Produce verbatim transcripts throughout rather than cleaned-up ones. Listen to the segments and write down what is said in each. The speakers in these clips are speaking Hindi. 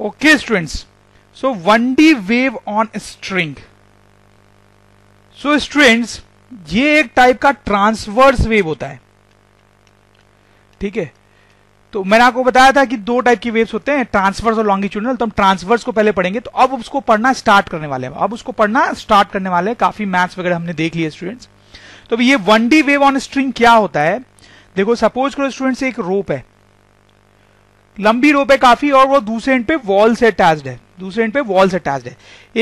Okay students, so one D wave on string. So students, ये एक टाइप का ट्रांसवर्स वेव होता है, ठीक है। तो मैंने आपको बताया था कि दो टाइप की वेव्स होते हैं, ट्रांसवर्स और लॉन्गिट्यूडनल। तो हम ट्रांसवर्स को पहले पढ़ेंगे, तो अब उसको पढ़ना स्टार्ट करने वाले हैं अब उसको पढ़ना स्टार्ट करने वाले हैं काफी मैथ्स वगैरह हमने देख लिए स्टूडेंट्स। तो ये one D wave on string क्या होता है? देखो, सपोज करो स्टूडेंट्स, एक रोप है, लंबी रोप है काफी, और वो दूसरे एंड पे वॉल से अटैच्ड है दूसरे एंड पे वॉल से अटैच्ड है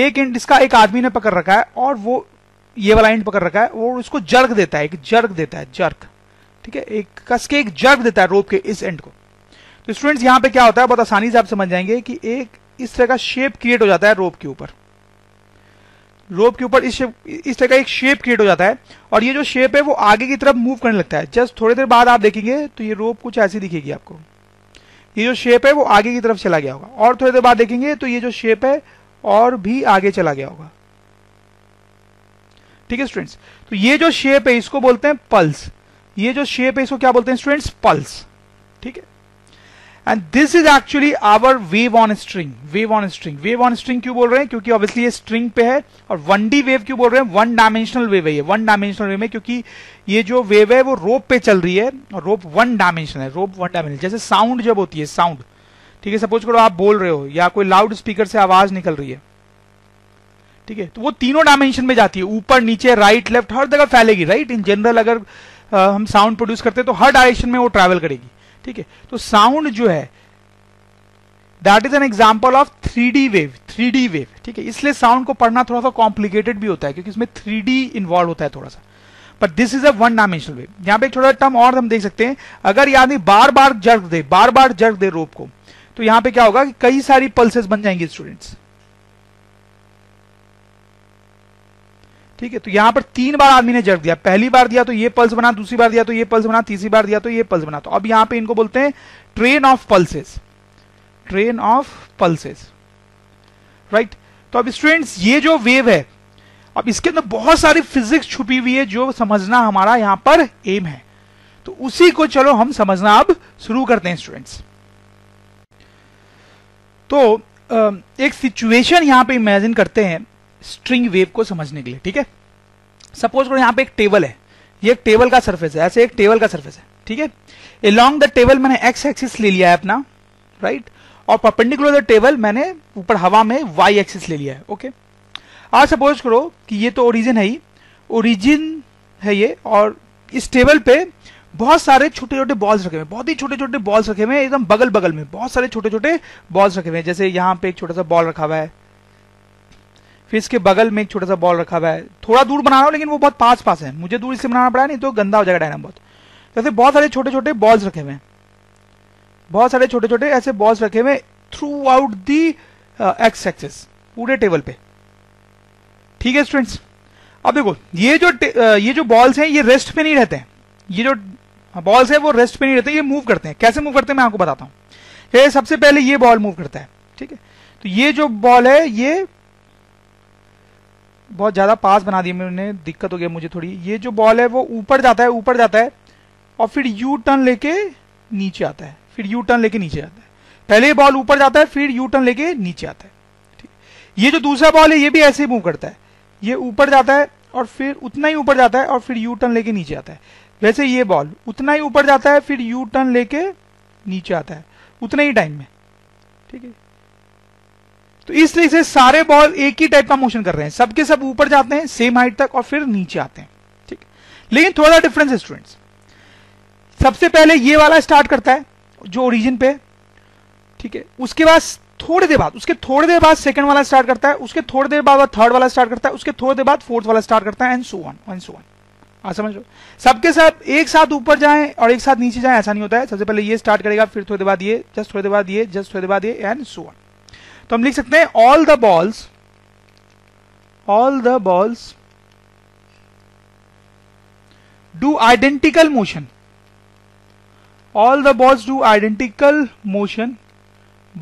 एक एंड इसका एक आदमी ने पकड़ रखा है और वो ये वाला एंड पकड़ रखा है और उसको जर्क देता है एक जर्क देता है जर्क ठीक है, एक कस के एक जर्क देता है रोप के इस एंड को। तो स्टूडेंट्स यहां पे क्या होता है, बहुत आसानी से आप समझ जाएंगे कि एक इस तरह का शेप क्रिएट हो जाता है रोप के ऊपर रोप के ऊपर इस इस तरह का एक शेप क्रिएट हो जाता है, और ये जो शेप है वो आगे की तरफ मूव करने लगता है। जस्ट थोड़ी देर बाद आप देखेंगे तो ये रोप कुछ ऐसी दिखेगी आपको, ये जो शेप है वो आगे की तरफ चला गया होगा, और थोड़ी देर बाद देखेंगे तो ये जो शेप है और भी आगे चला गया होगा, ठीक है स्टूडेंट्स। तो ये जो शेप है इसको बोलते हैं पल्स, ये जो शेप है इसको क्या बोलते हैं स्टूडेंट्स? पल्स, ठीक है। And this is actually our wave on string wave on string wave on string क्यों बोल रहे हैं? क्योंकि ऑब्वियसली ये स्ट्रिंग पे है। और वन डी वेव क्यों बोल रहे हैं? वन डायमेंशनल वेव है ये वन डायमेंशनल वेव है क्योंकि ये जो वेव है वो रोप पे चल रही है, और रोप वन डायमेंशनल है रोप वन डायमेंशनल जैसे साउंड जब होती है, साउंड, ठीक है। सपोज करो आप बोल रहे हो या कोई लाउड स्पीकर से आवाज निकल रही है, ठीक है, तो वो तीनों डायमेंशन में जाती है, ऊपर नीचे राइट लेफ्ट हर जगह फैलेगी, राइट। इन जनरल अगर आ, हम साउंड प्रोड्यूस करते हैं तो हर डायरेक्शन में वो ट्रैवल करेगी, ठीक है। तो साउंड जो है that is an example of three D wave three D wave ठीक है। इसलिए साउंड को पढ़ना थोड़ा सा कॉम्प्लिकेटेड भी होता है क्योंकि इसमें थ्री डी इन्वॉल्व होता है थोड़ा सा, but this is a one dimensional wave. यहाँ पे एक थोड़ा टर्म और हम देख सकते हैं, अगर ये आदमी बार बार जर्क दे बार बार जर्क दे रोप को, तो यहाँ पे क्या होगा कि कई सारी पल्सेस बन जाएंगी स्टूडेंट्स, ठीक है। तो यहां पर तीन बार आदमी ने जर्क दिया, पहली बार दिया तो ये पल्स बना, दूसरी बार दिया तो ये पल्स बना, तीसरी बार दिया तो ये पल्स बना। तो अब यहां पे इनको बोलते हैं train of pulses train of pulses right. तो अब स्टूडेंट्स ये जो वेव है, अब इसके अंदर बहुत सारी फिजिक्स छुपी हुई है जो समझना हमारा यहां पर एम है, तो उसी को चलो हम समझना अब शुरू करते हैं स्टूडेंट्स। तो एक सिचुएशन यहां पर इमेजिन करते हैं स्ट्रिंग वेव को समझने के लिए, ठीक है। सपोज करो यहाँ पे एक टेबल है, ये एक टेबल का सरफेस है, ऐसे एक टेबल का सरफेस है, ठीक है। अलॉन्ग द टेबल मैंने एक्स एक्सिस ले लिया है अपना, राइट, और परपेंडिकुलर द टेबल मैंने ऊपर हवा में वाई एक्सिस ले लिया है, ओके। और सपोज करो कि ये तो ओरिजिन है ही ओरिजिन है ये, और इस टेबल पे बहुत सारे छोटे छोटे बॉल्स रखे हुए बहुत ही छोटे छोटे बॉल्स रखे हुए हैं एकदम बगल बगल में बहुत सारे छोटे छोटे बॉल्स रखे हुए हैं। जैसे यहाँ पे एक छोटा सा बॉल रखा हुआ है, फिर इसके बगल में एक छोटा सा बॉल रखा हुआ है, थोड़ा दूर बना रहा हूं लेकिन वो बहुत पास पास है, मुझे दूर इससे बनाना पड़ा नहीं तो गंदा हो जाएगा डायग्राम बहुत। जैसे बहुत सारे छोटे छोटे बॉल्स रखे हुए हैं बहुत सारे छोटे छोटे ऐसे बॉल्स रखे हुए throughout the x axis पूरे टेबल पे, ठीक है स्टूडेंट्स। अब देखो ये जो uh, ये जो बॉल्स हैं ये रेस्ट पे नहीं रहते हैं, ये जो बॉल्स है वो रेस्ट पे नहीं रहते, ये मूव करते हैं। कैसे मूव करते हैं मैं आपको बताता हूं। ये सबसे पहले ये बॉल मूव करता है, ठीक है। तो ये जो बॉल है ये बहुत ज्यादा पास बना दिया मैंने, दिक्कत हो गया मुझे थोड़ी। ये जो बॉल है वो ऊपर जाता है ऊपर जाता है और फिर यू टर्न लेके नीचे आता है फिर यू टर्न लेके नीचे आता है पहले ये बॉल ऊपर जाता है फिर यू टर्न लेके नीचे आता है, ठीक। ये जो दूसरा बॉल है ये भी ऐसे ही मूव करता है, ये ऊपर जाता है और फिर उतना ही ऊपर जाता है और फिर यू टर्न लेके नीचे आता है। वैसे ये बॉल उतना ही ऊपर जाता है फिर यू टर्न लेके नीचे आता है उतना ही टाइम में, ठीक है। तो इस तरीके से सारे बॉल एक ही टाइप का मोशन कर रहे हैं, सबके सब ऊपर जाते हैं सेम हाइट तक और फिर नीचे आते हैं, ठीक। लेकिन थोड़ा डिफरेंस है स्टूडेंट्स, सबसे पहले ये वाला स्टार्ट करता है जो ओरिजिन पे, ठीक है। उसके बाद थोड़ी देर बाद उसके थोड़ी देर बाद सेकंड वाला स्टार्ट करता है, उसके थोड़ी देर बाद थर्ड वाला स्टार्ट करता है, उसके थोड़ी देर बाद फोर्थ वाला स्टार्ट करता है, and so on and so on. आप समझ लो, सबके सब एक साथ ऊपर जाएं और एक साथ नीचे जाएं ऐसा नहीं होता है। सबसे पहले ये स्टार्ट करेगा, फिर थोड़ी देर बाद ये, जस्ट थोड़ी देर बाद ये, जस्ट थोड़ी देर बाद ये, एंड सो ऑन। तो हम लिख सकते हैं all the balls all the balls do identical motion all the balls do identical motion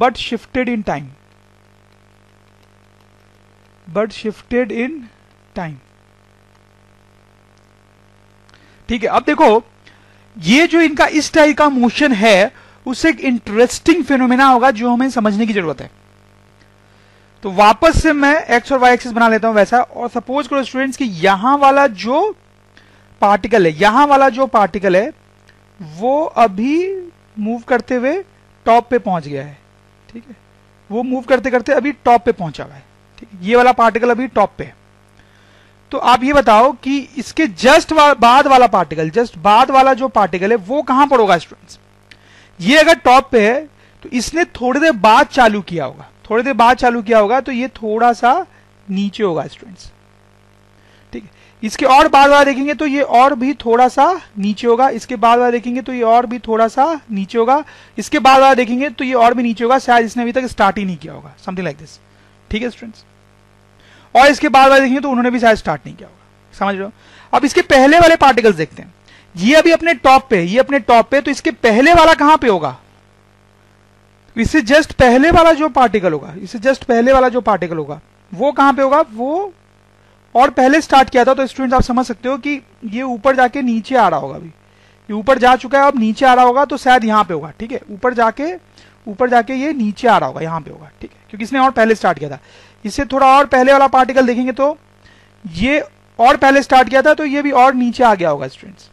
but shifted in time but shifted in time ठीक है। अब देखो ये जो इनका इस टाइप का मोशन है उससे एक इंटरेस्टिंग फिनोमेना होगा जो हमें समझने की जरूरत है। तो वापस से मैं एक्स और वाई एक्सिस बना लेता हूं वैसा, और सपोज करो स्टूडेंट्स कि यहां वाला जो पार्टिकल है यहां वाला जो पार्टिकल है वो अभी मूव करते हुए टॉप पे पहुंच गया है, ठीक है, वो मूव करते करते अभी टॉप पे पहुंचा हुआ है, ठीक है, ये वाला पार्टिकल अभी टॉप पे है। तो आप ये बताओ कि इसके जस्ट बाद वाला पार्टिकल जस्ट बाद वाला जो पार्टिकल है वो कहां पर होगा स्टूडेंट्स? ये अगर टॉप पे है तो इसने थोड़ी देर बाद चालू किया होगा, थोड़ी देर बाद चालू किया होगा तो ये थोड़ा सा नीचे होगा स्टूडेंट्स, ठीक है। इसके और बाद वाला देखेंगे तो ये और भी थोड़ा सा नीचे होगा, इसके बाद वाला देखेंगे तो ये और भी थोड़ा सा नीचे होगा, इसके बाद वाला देखेंगे तो ये और भी नीचे होगा, शायद इसने अभी तक स्टार्ट ही नहीं किया होगा, समथिंग लाइक दिस, ठीक है स्टूडेंट्स। और इसके बाद वाला देखेंगे तो उन्होंने भी शायद स्टार्ट नहीं किया होगा, समझ रहे हो। अब इसके पहले वाले पार्टिकल्स देखते हैं, ये अभी अपने टॉप पे ये अपने टॉप पे तो इसके पहले वाला कहां पे होगा? इससे जस्ट पहले वाला जो पार्टिकल होगा इससे जस्ट पहले वाला जो पार्टिकल होगा वो कहां पे होगा? वो और पहले स्टार्ट किया था, तो स्टूडेंट्स आप समझ सकते हो कि ये ऊपर जाके नीचे आ रहा होगा, अभी ये ऊपर जा चुका है अब नीचे आ रहा होगा, तो शायद यहां पे होगा, ठीक है, ऊपर जाके ऊपर जाके ये नीचे आ रहा होगा, यहां पे होगा, ठीक है, क्योंकि इसने और पहले स्टार्ट किया था। इससे थोड़ा और पहले वाला पार्टिकल देखेंगे तो ये और पहले स्टार्ट किया था तो ये भी और नीचे आ गया होगा स्टूडेंट्स,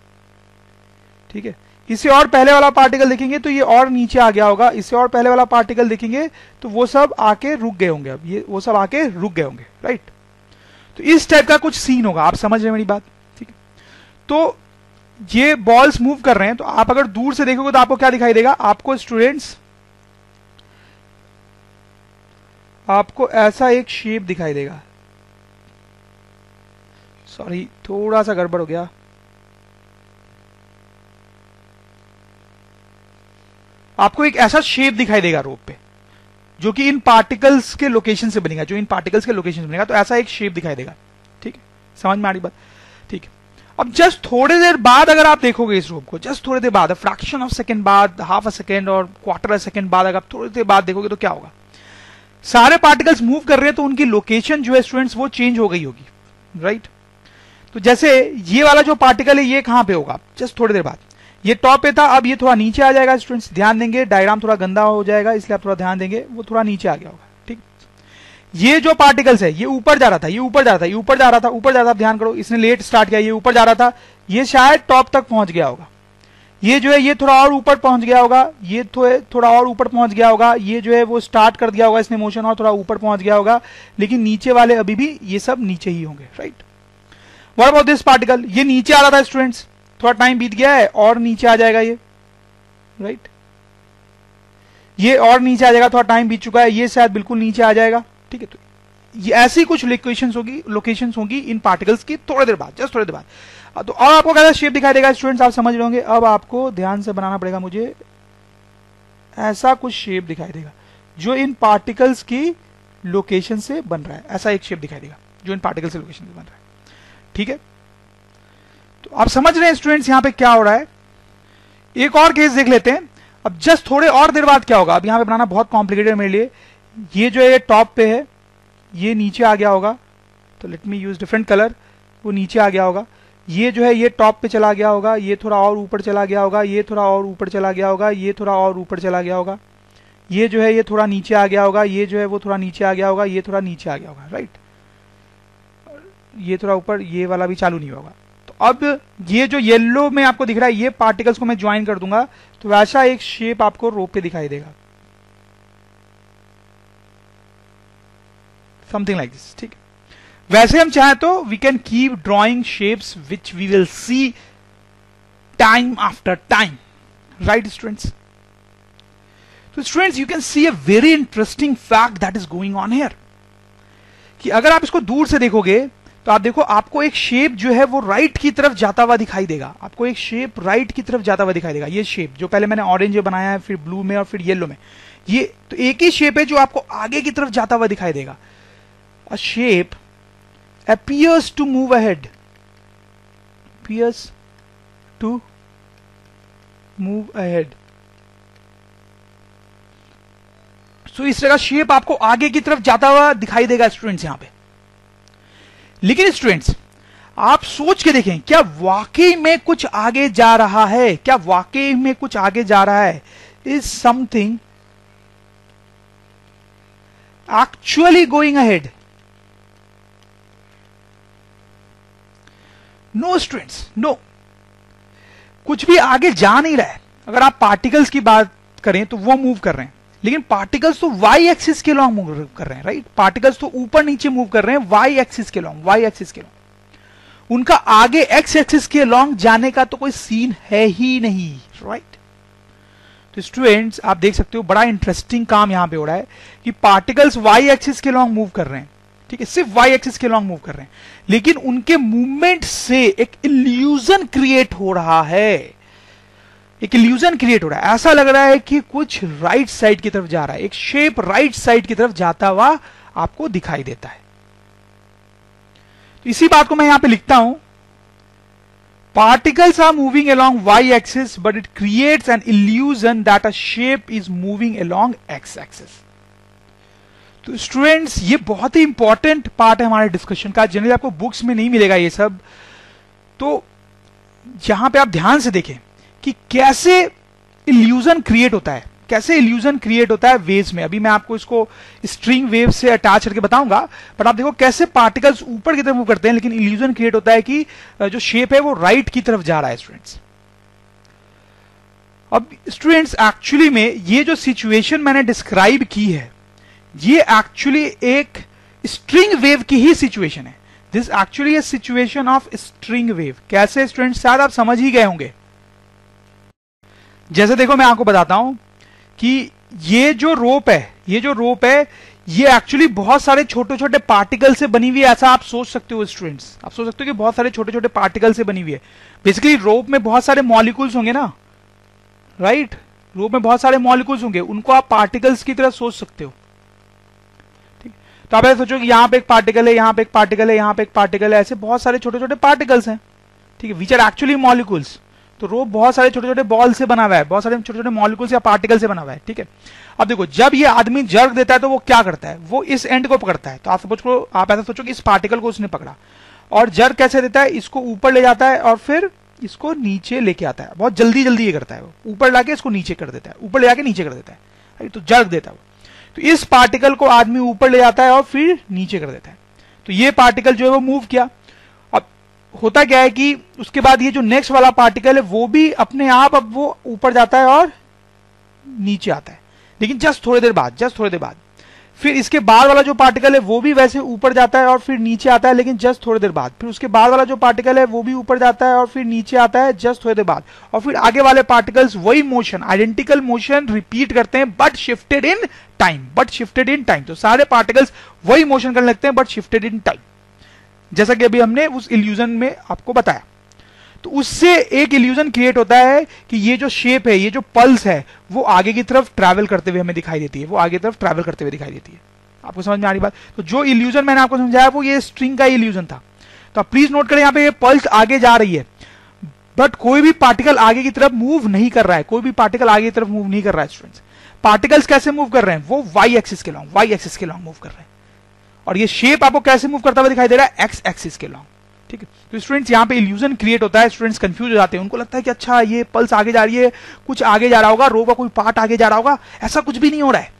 ठीक है। इससे और पहले वाला पार्टिकल देखेंगे तो ये और नीचे आ गया होगा, इससे और पहले वाला पार्टिकल देखेंगे तो वो सब आके रुक गए होंगे, अब ये वो सब आके रुक गए होंगे, राइट। तो इस टाइप का कुछ सीन होगा, आप समझ रहे हैं मेरी बात, ठीक है। तो ये बॉल्स मूव कर रहे हैं, तो आप अगर दूर से देखोगे तो आपको क्या दिखाई देगा? आपको स्टूडेंट्स आपको ऐसा एक शेप दिखाई देगा। सॉरी, थोड़ा सा गड़बड़ हो गया। आपको एक ऐसा शेप दिखाई देगा रोप पे जो कि इन पार्टिकल्स के लोकेशन से बनेगा जो इन पार्टिकल्स के लोकेशन से बनेगा तो ऐसा एक शेप दिखाई देगा, ठीक है, समझ में आ रही बात, ठीक है। अब जस्ट थोड़ी देर बाद अगर आप देखोगे इस रोप को, जस्ट थोड़ी देर बाद, फ्रैक्शन ऑफ सेकंड बाद, हाफ अ सेकंड और क्वार्टर अ सेकंड बाद, अगर आप थोड़ी देर बाद देखोगे तो क्या होगा? सारे पार्टिकल्स मूव कर रहे हैं तो उनकी लोकेशन जो है स्टूडेंट्स वो चेंज हो गई होगी, राइट। तो जैसे ये वाला जो पार्टिकल है ये कहां पे होगा? जस्ट थोड़ी देर बाद ये टॉप पे था, अब ये थोड़ा नीचे आ जाएगा स्टूडेंट्स, ध्यान देंगे, डायग्राम थोड़ा गंदा हो जाएगा इसलिए आप थोड़ा ध्यान देंगे, वो थोड़ा नीचे आ गया होगा, ठीक। ये जो पार्टिकल्स है ये ऊपर जा रहा था, ये ऊपर जा रहा था, ऊपर जा रहा था, ऊपर जा रहा था, ध्यान करो, इसने लेट स्टार्ट किया, ये ऊपर जा रहा था, ये शायद टॉप तक पहुंच गया होगा, ये जो है ये थोड़ा और ऊपर पहुंच गया होगा, ये थोड़ा और ऊपर पहुंच गया होगा, ये जो है वो स्टार्ट कर दिया होगा इसने मोशन और थोड़ा ऊपर पहुंच गया होगा, लेकिन नीचे वाले अभी भी ये सब नीचे ही होंगे, right. What about this particle? ये नीचे आ रहा था स्टूडेंट्स, थोड़ा टाइम बीत गया है और नीचे आ जाएगा ये, राइट, ये और नीचे आ जाएगा, थोड़ा टाइम बीत चुका है, ये शायद बिल्कुल नीचे आ जाएगा, ठीक है। तो ये ऐसी कुछ लोकेशंस होगी लोकेशंस होगी इन पार्टिकल्स की थोड़ी देर बाद, जस्ट थोड़ी देर बाद। तो और आपको कैसा शेप दिखाई देगा स्टूडेंट्स? आप समझ रहे होंगे, अब आपको ध्यान से बनाना पड़ेगा, मुझे ऐसा कुछ शेप दिखाई देगा जो इन पार्टिकल्स की लोकेशन से बन रहा है, ऐसा एक शेप दिखाई देगा जो इन पार्टिकल्स की लोकेशन से बन रहा है, ठीक है। तो आप समझ रहे हैं स्टूडेंट्स यहां पे क्या हो रहा है? एक और केस देख लेते हैं। अब जस्ट थोड़े और देर बाद क्या होगा? अब यहां पे बनाना बहुत कॉम्प्लिकेटेड है मेरे लिए। ये जो है टॉप पे है, ये नीचे आ गया होगा, तो let me use different colour, वो नीचे आ गया होगा। ये जो है ये टॉप पे चला गया होगा, ये थोड़ा और ऊपर चला गया होगा, ये थोड़ा और ऊपर चला गया होगा, ये थोड़ा और ऊपर चला गया होगा, ये जो है ये थोड़ा नीचे आ गया होगा, ये जो है वो थोड़ा नीचे आ गया होगा, ये थोड़ा नीचे आ गया होगा, राइट। ये थोड़ा ऊपर, ये वाला भी चालू नहीं होगा। अब ये जो येलो में आपको दिख रहा है ये पार्टिकल्स को मैं ज्वाइन कर दूंगा, तो वैसा एक शेप आपको रोप पे दिखाई देगा, समथिंग लाइक दिस, ठीक है। वैसे हम चाहें तो we can keep drawing shapes which we will see time after time, right students. तो students you can see a very interesting fact that is going on here, कि अगर आप इसको दूर से देखोगे तो आप देखो आपको एक शेप जो है वो राइट की तरफ जाता हुआ दिखाई देगा, आपको एक शेप राइट की तरफ जाता हुआ दिखाई देगा। ये शेप जो पहले मैंने ऑरेंज में बनाया है, फिर ब्लू में और फिर येलो में, ये तो एक ही शेप है जो आपको आगे की तरफ जाता हुआ दिखाई देगा। A shape appears to move ahead, appears to move ahead. So इस तरह का शेप आपको आगे की तरफ जाता हुआ दिखाई देगा स्टूडेंट्स यहां पे। लेकिन स्टूडेंट्स आप सोच के देखें, क्या वाकई में कुछ आगे जा रहा है? क्या वाकई में कुछ आगे जा रहा है? is something actually going ahead. No students, no, कुछ भी आगे जा नहीं रहा है। अगर आप पार्टिकल्स की बात करें तो वो मूव कर रहे हैं, लेकिन पार्टिकल्स तो वाई एक्सिस के लॉन्ग मूव कर रहे हैं, राइट? पार्टिकल्स तो ऊपर नीचे मूव कर रहे हैं वाई एक्सिस के लॉन्ग, वाई एक्सिस के लॉन्ग। उनका आगे एक्स एक्सिस के लॉन्ग जाने का तो कोई सीन है ही नहीं, राइट? तो स्टूडेंट्स आप देख सकते हो बड़ा इंटरेस्टिंग काम यहां पे हो रहा है कि पार्टिकल्स वाई एक्सिस के लॉन्ग मूव कर रहे हैं, ठीक है, सिर्फ वाई एक्सिस के लॉन्ग मूव कर रहे हैं, लेकिन उनके मूवमेंट से एक इल्यूजन क्रिएट हो रहा है, एक इल्यूजन क्रिएट हो रहा है। ऐसा लग रहा है कि कुछ राइट साइड की तरफ जा रहा है, एक शेप राइट साइड की तरफ जाता हुआ आपको दिखाई देता है। तो इसी बात को मैं यहां पे लिखता हूं, particles are moving along y-axis but it creates an illusion that a shape is moving along x-axis. तो स्टूडेंट्स ये बहुत ही इंपॉर्टेंट पार्ट है हमारे डिस्कशन का, जनरली आपको बुक्स में नहीं मिलेगा ये सब। तो यहां पे आप ध्यान से देखें कि कैसे इल्यूजन क्रिएट होता है, कैसे इल्यूजन क्रिएट होता है वेव्स में। अभी मैं आपको इसको स्ट्रिंग वेव से अटैच करके बताऊंगा, बट आप देखो कैसे पार्टिकल्स ऊपर की तरफ मूव करते हैं, लेकिन इल्यूजन क्रिएट होता है कि जो शेप है वो राइट की तरफ जा रहा है। स्टूडेंट्स अब स्टूडेंट्स एक्चुअली में ये जो सिचुएशन मैंने डिस्क्राइब की है ये एक्चुअली एक स्ट्रिंग वेव की ही सिचुएशन है। This actually a situation of string wave. कैसे स्टूडेंट्स? शायद आप समझ ही गए होंगे। जैसे देखो मैं आपको बताता हूं कि ये जो रोप है, ये जो रोप है ये एक्चुअली बहुत सारे छोटे छोटे पार्टिकल से बनी हुई है, ऐसा आप सोच सकते हो स्टूडेंट्स। आप सोच सकते हो कि बहुत सारे छोटे छोटे पार्टिकल से बनी हुई है। बेसिकली रोप में बहुत सारे मॉलिक्यूल्स होंगे ना, राइट right? रोप में बहुत सारे मॉलिक्यूल्स होंगे, उनको आप पार्टिकल्स की तरह सोच सकते हो। तो आप ऐसे सोचो कि यहां पे एक पार्टिकल है, यहां पे एक पार्टिकल है, यहां पे एक पार्टिकल है, ऐसे बहुत सारे छोटे छोटे पार्टिकल्स हैं, ठीक है, विच आर एक्चुअली मॉलिक्यूल्स। तो रोप बहुत सारे छोटे छोटे बॉल से बना हुआ है, बहुत सारे छोटे छोटे मॉलिक्यूल्स या पार्टिकल से बना हुआ है, ठीक है। अब देखो जब ये आदमी जर्क देता है तो वो क्या करता है, वो इस एंड को पकड़ता है। तो आप सपोज करो, आप ऐसा सोचो कि इस पार्टिकल को उसने पकड़ा और जर्क कैसे देता है, इसको ऊपर ले जाता है और फिर इसको नीचे लेके आता है, बहुत जल्दी जल्दी ये करता है, वो ऊपर लाके इसको नीचे कर देता है, ऊपर ले जाके नीचे कर देता है, तो जर्क देता है। तो इस पार्टिकल को आदमी ऊपर ले जाता है और फिर नीचे कर देता है। तो ये पार्टिकल जो है वो मूव किया। अब होता क्या है कि उसके बाद ये जो नेक्स्ट वाला पार्टिकल है वो भी अपने आप अब वो ऊपर जाता है और नीचे आता है, लेकिन जस्ट थोड़ी देर बाद, जस्ट थोड़ी देर बाद। फिर इसके बाद वाला जो पार्टिकल है वो भी वैसे ऊपर जाता है और फिर नीचे आता है, लेकिन जस्ट थोड़ी देर बाद। फिर उसके बाद वाला जो पार्टिकल है वो भी ऊपर जाता है और फिर नीचे आता है जस्ट थोड़ी देर बाद। और फिर आगे वाले पार्टिकल्स वही मोशन, आइडेंटिकल मोशन रिपीट करते हैं, but shifted in time, but shifted in time. तो सारे पार्टिकल्स वही मोशन करने लगते हैं बट शिफ्टेड इन टाइम, जैसा कि अभी हमने उस इल्यूजन में आपको बताया। तो उससे एक इल्यूजन क्रिएट होता है कि ये जो शेप है, ये जो पल्स है, वो आगे की तरफ ट्रैवल करते हुए हमें दिखाई देती है, वो आगे की तरफ ट्रैवल करते हुए दिखाई देती है। आपको समझ में आ रही बात? तो जो इल्यूजन मैंने आपको समझाया वो ये स्ट्रिंग का इल्यूजन था। तो आप प्लीज नोट करें, यहाँ पे ये पल्स आगे जा रही है बट कोई भी पार्टिकल आगे की तरफ मूव नहीं कर रहा है, कोई भी पार्टिकल आगे की तरफ मूव नहीं कर रहा है। स्टूडेंट्स पार्टिकल्स कैसे मूव कर रहे हैं, वो वाई एक्सिस के लॉन्ग, वाई एक्सिस के लॉन्ग मूव कर रहे हैं, और ये शेप आपको कैसे मूव करता हुआ दिखाई दे रहा है, एक्स एक्सिस के लॉन्ग, ठीक है। तो स्टूडेंट्स यहाँ पे इल्यूजन क्रिएट होता है, स्टूडेंट्स कंफ्यूज हो जाते हैं, उनको लगता है कि अच्छा ये पल्स आगे जा रही है, कुछ आगे जा रहा होगा, रोप का कोई पार्ट आगे जा रहा होगा। ऐसा कुछ भी नहीं हो रहा है,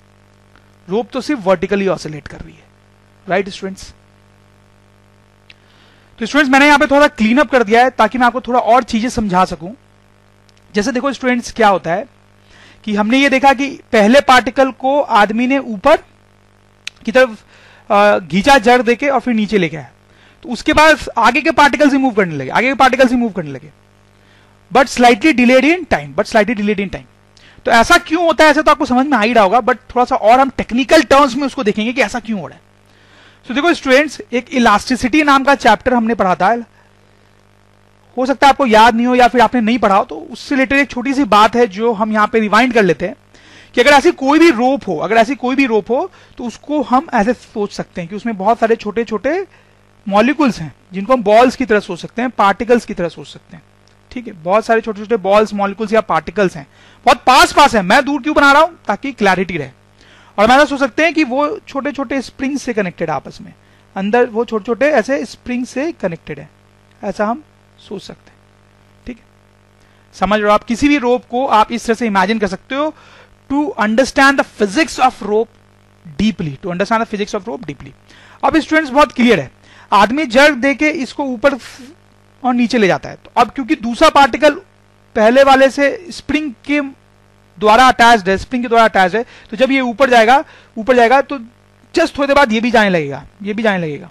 रोप तो सिर्फ वर्टिकली ऑसिलेट कर रही है, राइट स्टूडेंट्स? तो स्टूडेंट्स मैंने यहाँ पे थोड़ा क्लीन अप कर दिया है ताकि मैं आपको थोड़ा और चीजें समझा सकूं। जैसे देखो स्टूडेंट्स क्या होता है कि हमने ये देखा कि पहले पार्टिकल को आदमी ने ऊपर की तरफ घींचा जड़ देके और फिर नीचे लेके आया। उसके बाद आगे के पार्टिकल से मूव करने लगे, आगे के पार्टिकल से मूव करने लगे, but slightly delayed in time, but slightly delayed in time. तो ऐसा क्यों होता है, ऐसा तो आपको समझ में आ ही रहा होगा, बट थोड़ा सा और हम टेक्निकल टर्म्स में उसको देखेंगे कि ऐसा क्यों हो रहा है। तो so, देखो स्टूडेंट्स एक इलास्टिसिटी नाम का चैप्टर हमने पढ़ा था, हो सकता है आपको याद नहीं हो या फिर आपने नहीं पढ़ा हो, तो उससे रिलेटेड एक छोटी सी बात है जो हम यहाँ पे रिवाइंड कर लेते हैं कि अगर ऐसी कोई भी रोप हो, अगर ऐसी कोई भी रोप हो तो उसको हम ऐसे सोच सकते हैं कि उसमें बहुत सारे छोटे छोटे मॉलिक्यूल्स हैं जिनको हम बॉल्स की तरह सोच सकते हैं, पार्टिकल्स की तरह सोच सकते हैं, ठीक है। बहुत सारे छोटे छोटे बॉल्स, मॉलिक्यूल्स या पार्टिकल्स हैं, बहुत पास पास हैं, मैं दूर क्यों बना रहा हूं, ताकि क्लैरिटी रहे। और हम ऐसा सोच सकते हैं कि वो छोटे छोटे स्प्रिंग से कनेक्टेड आपस में, अंदर वो छोटे छोटे ऐसे स्प्रिंग से कनेक्टेड है, ऐसा हम सोच सकते हैं, ठीक है। समझ लो आप किसी भी रोप को आप इस तरह से इमेजिन कर सकते हो to understand the physics of rope deeply to understand the physics of rope deeply. अब स्टूडेंट्स बहुत क्लियर है, आदमी जर्क देके इसको ऊपर और नीचे ले जाता है, तो अब क्योंकि दूसरा पार्टिकल पहले वाले से स्प्रिंग के द्वारा अटैच्ड है स्प्रिंग के द्वारा अटैच्ड है तो जब ये ऊपर जाएगा ऊपर जाएगा तो जस्ट थोड़ी देर बाद ये भी जाने लगेगा ये भी जाने लगेगा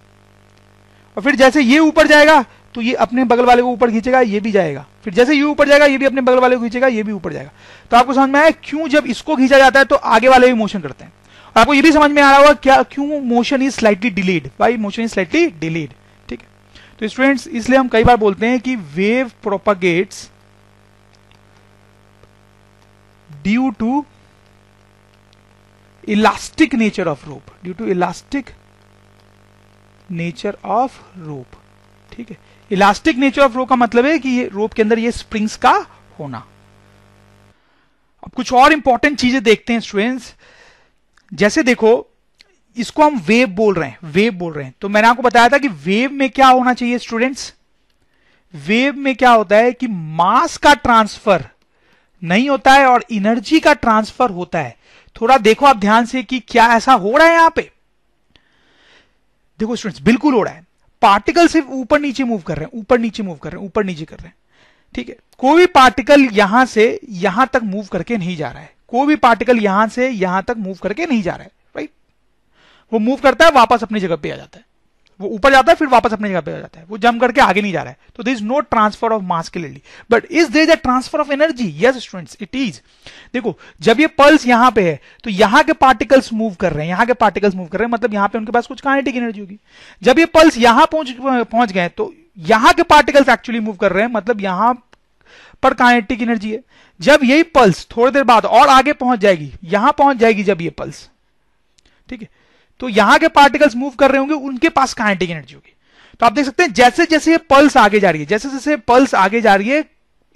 और फिर जैसे ये ऊपर जाएगा तो ये अपने बगल वाले को ऊपर खींचेगा ये भी जाएगा, फिर जैसे ये ऊपर जाएगा ये भी अपने बगल वाले को खींचेगा ये भी ऊपर जाएगा। तो आपको समझ में आया क्यों जब इसको खींचा जाता है तो आगे वाले भी मोशन करते हैं, और आपको ये भी समझ में आ रहा होगा क्या क्यों मोशन इज स्लाइटली डिलेड भाई मोशन इज स्लाइटली डिलेड। ठीक है तो स्टूडेंट्स इसलिए हम कई बार बोलते हैं कि wave propagates due to elastic nature of rope due to elastic nature of rope. ठीक है इलास्टिक नेचर ऑफ रोप का मतलब है कि ये रोप के अंदर ये स्प्रिंग्स का होना। अब कुछ और इंपॉर्टेंट चीजें देखते हैं स्टूडेंट्स, जैसे देखो इसको हम वेव बोल रहे हैं वेव बोल रहे हैं तो मैंने आपको बताया था कि वेव में क्या होना चाहिए स्टूडेंट्स, वेव में क्या होता है कि मास का ट्रांसफर नहीं होता है और एनर्जी का ट्रांसफर होता है। थोड़ा देखो आप ध्यान से कि क्या ऐसा हो रहा है यहां पे, देखो स्टूडेंट्स बिल्कुल हो रहा है, पार्टिकल सिर्फ ऊपर नीचे मूव कर रहे हैं ऊपर नीचे मूव कर रहे हैं ऊपर नीचे कर रहे हैं। ठीक है कोई भी पार्टिकल यहां से यहां तक मूव करके नहीं जा रहा है कोई भी पार्टिकल यहां से यहां तक मूव करके नहीं जा रहा है राइट, वो मूव करता है वापस अपनी जगह पे आ जाता है, वो ऊपर जाता है फिर वापस अपनी जगह पे आ जाता है, वो जंप करके आगे नहीं जा रहा है। तो there is no transfer of mass clearly but is there a transfer of energy, yes students it is. देखो जब ये पल्स यहां पे है तो यहां के पार्टिकल्स मूव कर रहे हैं यहां के पार्टिकल्स मूव कर रहे हैं मतलब यहां पे उनके पास कुछ काइनेटिक एनर्जी होगी। जब ये पल्स यहां पहुंच पहुंच गए तो यहां के पार्टिकल्स एक्चुअली मूव कर रहे हैं मतलब यहां पर काइनेटिक एनर्जी है। जब यही पल्स थोड़ी देर बाद और आगे पहुंच जाएगी यहां पहुंच जाएगी जब ये पल्स, ठीक है तो यहां के पार्टिकल्स मूव कर रहे होंगे उनके पास काइनेटिक एनर्जी होगी। तो आप देख सकते हैं जैसे जैसे ये पल्स आगे जा रही है जैसे जैसे पल्स आगे जा रही है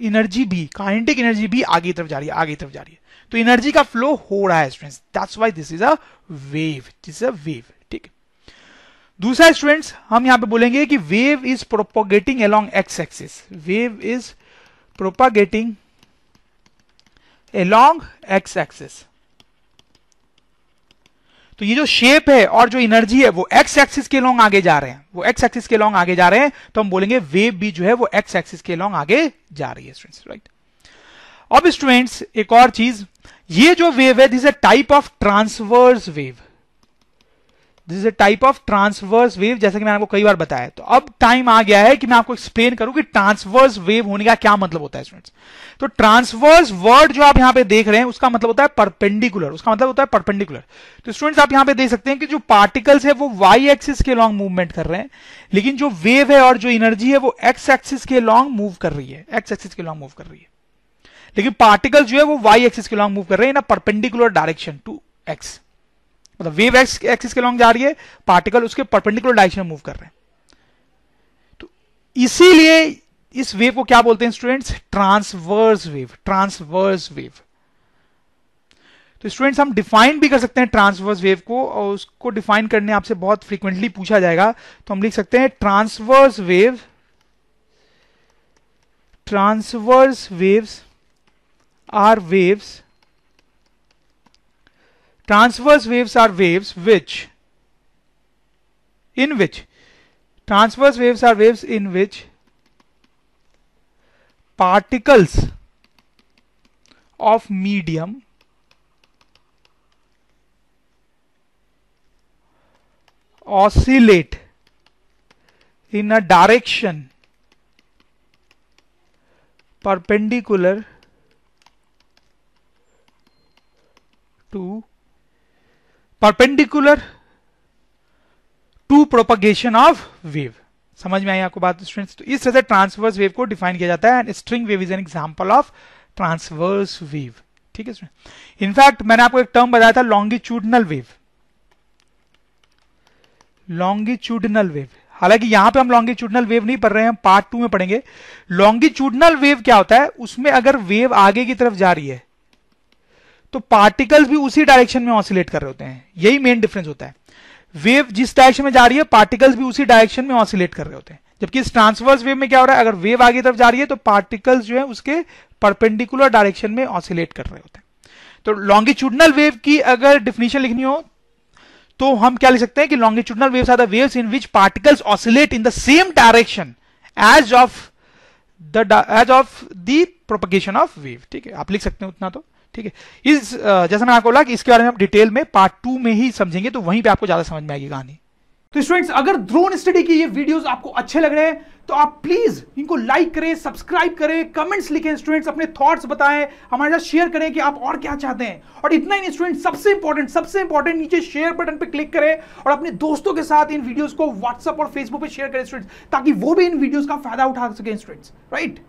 एनर्जी भी काइनेटिक एनर्जी भी आगे तरफ जा रही है आगे तरफ जा रही है तो एनर्जी का फ्लो हो रहा है students, that's why this is a wave this is a wave. ठीक है दूसरा स्टूडेंट्स हम यहां पे बोलेंगे कि wave is propagating along x axis wave is propagating along x axis. तो ये जो शेप है और जो एनर्जी है वो एक्स एक्सिस के लॉन्ग आगे जा रहे हैं वो एक्स एक्सिस के लॉन्ग आगे जा रहे हैं तो हम बोलेंगे वेव भी जो है वो एक्स एक्सिस के लॉन्ग आगे जा रही है स्टूडेंट्स राइट। अब स्टूडेंट्स एक और चीज, ये जो वेव है this is a type of transverse wave this is a type of transverse wave जैसे कि मैंने आपको कई बार बताया। तो अब टाइम आ गया है कि मैं आपको एक्सप्लेन करूं कि ट्रांसवर्स वेव होने का क्या मतलब होता है स्टूडेंट्स। तो ट्रांसवर्स वर्ड जो आप यहां पे देख रहे हैं उसका मतलब होता है परपेंडिकुलर उसका मतलब होता है परपेंडिकुलर। तो स्टूडेंट्स आप यहां पे देख सकते हैं कि जो पार्टिकल्स है वो वाई एक्सिस के लॉन्ग मूवमेंट कर रहे हैं लेकिन जो वेव है और जो एनर्जी है वो एक्स एक्सिस के लॉन्ग मूव कर रही है एक्स एक्सिस के लॉन्ग मूव कर रही है लेकिन पार्टिकल जो है वो वाई एक्सिस के लॉन्ग मूव कर रहे हैं ना परपेंडिकुलर डायरेक्शन टू एक्स मतलब वेव एक्स एक्सिस के लॉन्ग जा रही है पार्टिकल उसके परपेंडिकुलर डायरेक्शन में मूव कर रहे हैं। तो इसीलिए इस वेव को क्या बोलते हैं students transverse wave transverse wave. तो स्टूडेंट्स हम डिफाइन भी कर सकते हैं ट्रांसवर्स वेव को और उसको डिफाइन करने आपसे बहुत फ्रीक्वेंटली पूछा जाएगा तो हम लिख सकते हैं transverse wave transverse waves are waves transverse waves are waves which in which transverse waves are waves in which particles of medium oscillate in a direction perpendicular to perpendicular to propagation of wave. समझ में आई आपको बात स्टूडेंट्स। तो इस तरह से ट्रांसवर्स वेव को डिफाइन किया जाता है and string wave is an example of transverse wave. ठीक है स्टूडेंट्स इनफैक्ट मैंने आपको एक टर्म बताया था लॉन्गिट्यूडनल वेव लॉन्गिट्यूडनल वेव हालांकि यहां पे हम लॉन्गिट्यूडनल वेव नहीं पढ़ रहे हैं हम पार्ट टू में पढ़ेंगे। लॉन्गिट्यूडनल वेव क्या होता है उसमें अगर वेव आगे की तरफ जा रही है तो पार्टिकल्स भी उसी डायरेक्शन में ऑसिलेट कर रहे होते हैं यही मेन डिफरेंस होता है। वेव जिस डायरेक्शन में जा रही है पार्टिकल्स भी उसी डायरेक्शन में ऑसिलेट कर रहे होते हैं जबकि इस ट्रांसवर्स वेव में क्या हो रहा है, अगर वेव आगे तरफ जा रही है तो पार्टिकल्स जो है उसके परपेंडिकुलर डायरेक्शन में ऑसिलेट कर रहे होते हैं। तो लॉन्गिट्यूडनल वेव की अगर डिफिनीशन लिखनी हो तो हम क्या लिख सकते हैं कि longitudinal waves are the waves in which particles oscillate in the same direction as of the as of the propagation of wave. ठीक है, आप लिख सकते हैं उतना तो ठीक है। इस जैसा मैं आपको बोला कि इसके बारे में हम डिटेल में पार्ट टू में ही समझेंगे, तो वहीं पे आपको ज्यादा समझ में आएगी कहानी। तो स्टूडेंट्स, अगर ड्रोन स्टडी की ये वीडियोस आपको अच्छे लग रहे हैं तो आप प्लीज इनको लाइक करें, सब्सक्राइब करें, कमेंट्स लिखें स्टूडेंट्स, अपने थॉट्स बताएं, हमारे साथ शेयर करें कि आप और क्या चाहते हैं। और इतना ही स्टूडेंट्स, सबसे इंपॉर्टेंट सबसे इंपॉर्टेंट नीचे शेयर बटन पे क्लिक करें और अपने दोस्तों के साथ इन वीडियोज को व्हाट्सएप और फेसबुक पर शेयर करें स्टूडेंट्स, ताकि वो भी इन वीडियोज का फायदा उठा सके स्टूडेंट्स, राइट।